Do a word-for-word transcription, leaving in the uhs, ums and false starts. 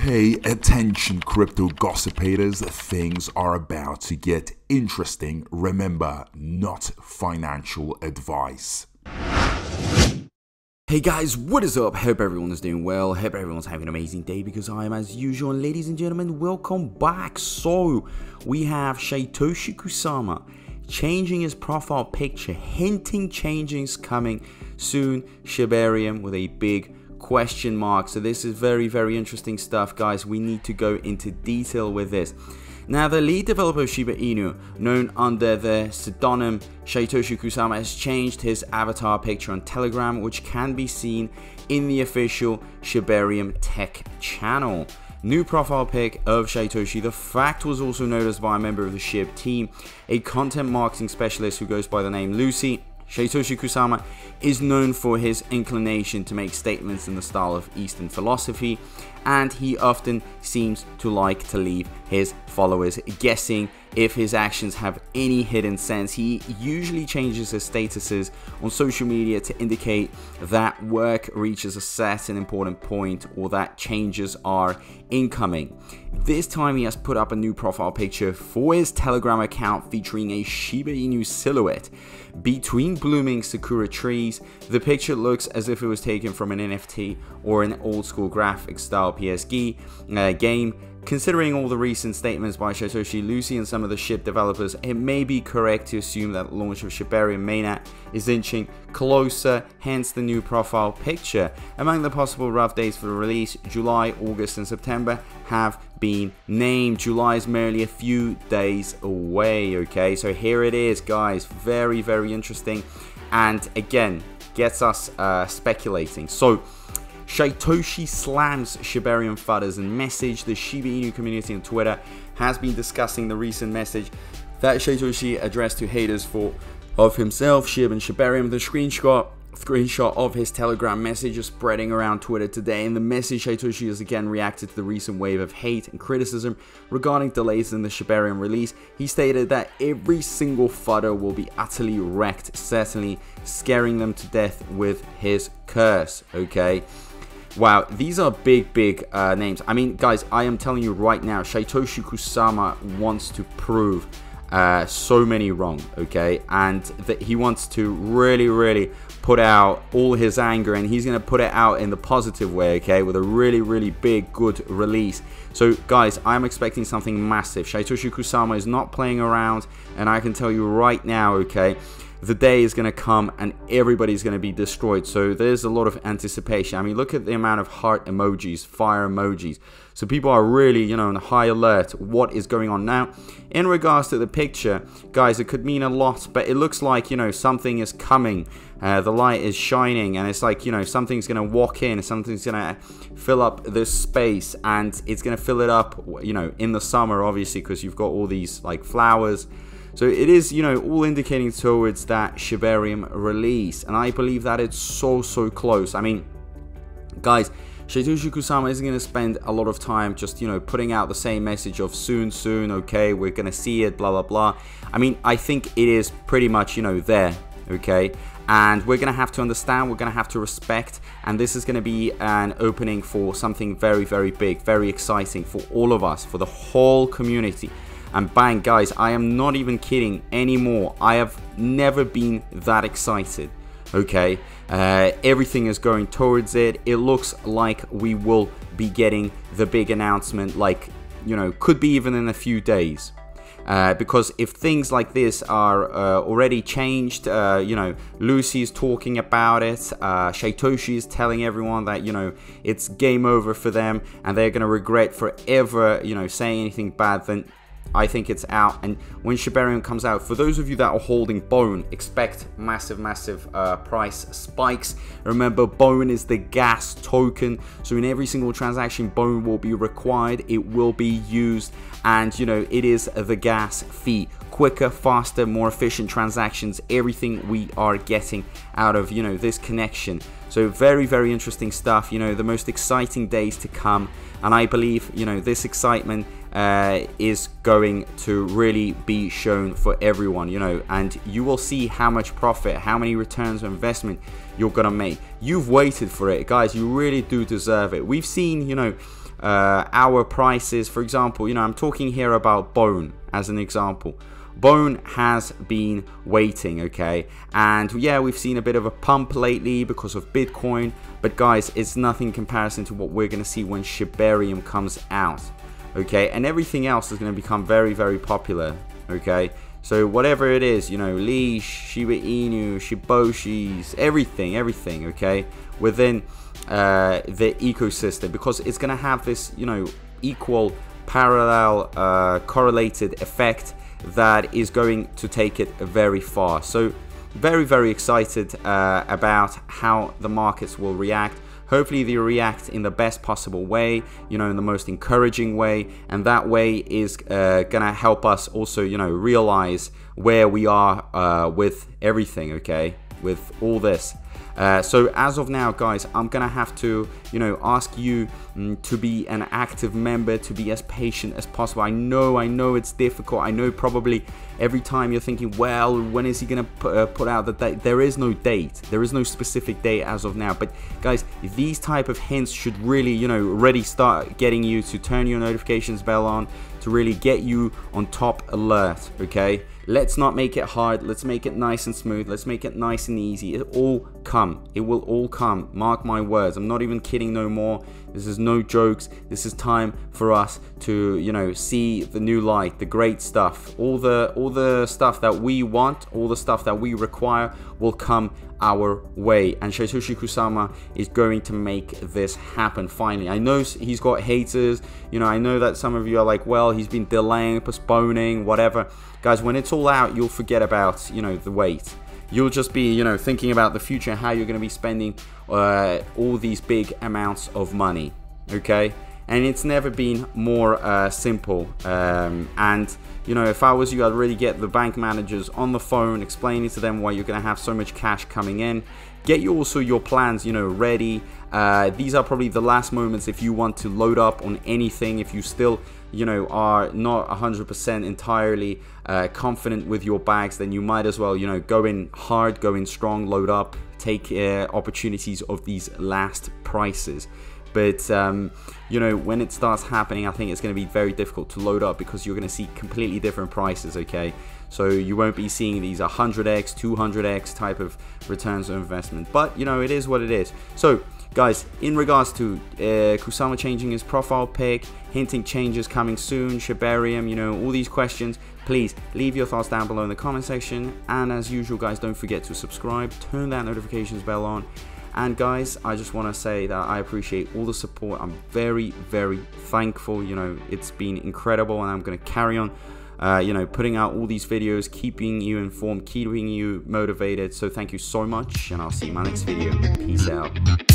Hey, attention crypto gossipators, things are about to get interesting. Remember, not financial advice. Hey guys, what is up? Hope everyone is doing well. Hope everyone's having an amazing day because I am as usual. And ladies and gentlemen, welcome back. So we have Shytoshi Kusama changing his profile picture, hinting changes coming soon. Shibarium with a big question mark. So this is very very interesting stuff, guys. We need to go into detail with this. Now, the lead developer of Shiba Inu, known under the pseudonym Shytoshi Kusama, has changed his avatar picture on Telegram, which can be seen in the official Shibarium Tech channel. New profile pic of Shytoshi. The fact was also noticed by a member of the Shib team, a content marketing specialist who goes by the name Lucy. Shytoshi Kusama is known for his inclination to make statements in the style of Eastern philosophy, and he often seems to like to leave his followers guessing if his actions have any hidden sense. He usually changes his statuses on social media to indicate that work reaches a certain important point or that changes are incoming. This time he has put up a new profile picture for his Telegram account featuring a Shiba Inu silhouette between blooming Sakura trees. The picture looks as if it was taken from an N F T or an old school graphic style P S G uh, game. Considering all the recent statements by Shytoshi, Lucy and some of the Shib developers, it may be correct to assume that the launch of Shibarium mainnet is inching closer, hence the new profile picture. Among the possible rough dates for the release, July, August and September have been named. July is merely a few days away, okay? So here it is, guys. Very, very interesting. And again, gets us uh, speculating. So Shytoshi slams Shibarium fudders and message. The Shiba Inu community on Twitter has been discussing the recent message that Shytoshi addressed to haters for of himself, Shib and Shibarium. The screenshot screenshot of his Telegram message is spreading around Twitter today, and the message Shytoshi has again reacted to the recent wave of hate and criticism regarding delays in the Shibarium release. He stated that every single fudder will be utterly wrecked, certainly scaring them to death with his curse, okay? Wow, these are big, big uh, names. I mean, guys, I am telling you right now, Shytoshi Kusama wants to prove uh, so many wrong, okay? And that he wants to really, really put out all his anger, and he's going to put it out in the positive way, okay? With a really, really big, good release. So, guys, I'm expecting something massive. Shytoshi Kusama is not playing around, and I can tell you right now, okay? The day is going to come and everybody's going to be destroyed. So there's a lot of anticipation. I mean, look at the amount of heart emojis, fire emojis. So people are really, you know, on high alert. What is going on now? In regards to the picture, guys, it could mean a lot, but it looks like, you know, something is coming. Uh, the light is shining, and it's like, you know, something's going to walk in, something's going to fill up this space, and it's going to fill it up, you know, in the summer, obviously, because you've got all these, like, flowers. So it is, you know, all indicating towards that Shibarium release. And I believe that it's so, so close. I mean, guys, Shytoshi Kusama isn't going to spend a lot of time just, you know, putting out the same message of soon, soon, okay, we're going to see it, blah, blah, blah. I mean, I think it is pretty much, you know, there, okay? And we're going to have to understand, we're going to have to respect, and this is going to be an opening for something very, very big, very exciting for all of us, for the whole community. And bang, guys, I am not even kidding anymore. I have never been that excited, okay? Uh, everything is going towards it. It looks like we will be getting the big announcement, like, you know, could be even in a few days. Uh, because if things like this are uh, already changed, uh, you know, Lucy is talking about it, uh, Shytoshi is telling everyone that, you know, it's game over for them, and they're going to regret forever, you know, saying anything bad, then I think it's out. And when Shibarium comes out, for those of you that are holding Bone, expect massive, massive uh, price spikes. Remember, Bone is the gas token. So in every single transaction, Bone will be required. It will be used. And, you know, it is the gas fee. Quicker, faster, more efficient transactions. Everything we are getting out of, you know, this connection. So very, very interesting stuff. You know, the most exciting days to come. And I believe, you know, this excitement Uh, is going to really be shown for everyone, you know, and you will see how much profit, how many returns on investment you're gonna make. You've waited for it, guys. You really do deserve it. We've seen, you know, uh, our prices. For example, you know, I'm talking here about Bone as an example. Bone has been waiting, okay? And yeah, we've seen a bit of a pump lately because of Bitcoin, but guys, it's nothing in comparison to what we're gonna see when Shibarium comes out, okay? And everything else is gonna become very, very popular, okay? So whatever it is, you know, Leash, Shiba Inu, Shiboshis, everything, everything, okay? Within uh, the ecosystem, because it's gonna have this, you know, equal, parallel, uh, correlated effect that is going to take it very far. So very, very excited uh, about how the markets will react. Hopefully they react in the best possible way, you know, in the most encouraging way, and that way is uh, gonna help us also, you know, realize where we are uh, with everything, okay, with all this. Uh, so as of now, guys, I'm gonna have to, you know, ask you mm, to be an active member, to be as patient as possible. I know, I know it's difficult. I know probably every time you're thinking, well, when is he gonna put, uh, put out the date? There is no date. There is no specific date as of now. But guys, these type of hints should really, you know, already start getting you to turn your notifications bell on, to really get you on top alert, okay? Let's not make it hard. Let's make it nice and smooth. Let's make it nice and easy. It'll all come. It will all come. Mark my words. I'm not even kidding no more. This is no jokes. This is time for us to, you know, see the new light, the great stuff. All the all the stuff that we want, all the stuff that we require will come our way. And Shytoshi Kusama is going to make this happen finally. I know he's got haters. You know, I know that some of you are like, well, he's been delaying, postponing, whatever. Guys, when it's all out, you'll forget about, you know, the wait. You'll just be, you know, thinking about the future, how you're going to be spending uh, all these big amounts of money, okay? And it's never been more uh, simple. Um, and, you know, if I was you, I'd really get the bank managers on the phone, explaining to them why you're going to have so much cash coming in. Get you also your plans, you know, ready. Uh, these are probably the last moments if you want to load up on anything, if you still, you know, are not one hundred percent entirely uh, confident with your bags, then you might as well, you know, go in hard, go in strong, load up, take uh, opportunities of these last prices. But, um, you know, when it starts happening, I think it's going to be very difficult to load up because you're going to see completely different prices, okay? So you won't be seeing these one hundred X, two hundred X type of returns on investment. But, you know, it is what it is. So, guys, in regards to uh, Kusama changing his profile pic, hinting changes coming soon, Shibarium, you know, all these questions, please leave your thoughts down below in the comment section. And as usual, guys, don't forget to subscribe, turn that notifications bell on. And guys, I just want to say that I appreciate all the support. I'm very, very thankful. You know, it's been incredible, and I'm going to carry on, uh, you know, putting out all these videos, keeping you informed, keeping you motivated. So thank you so much, and I'll see you in my next video. Peace out.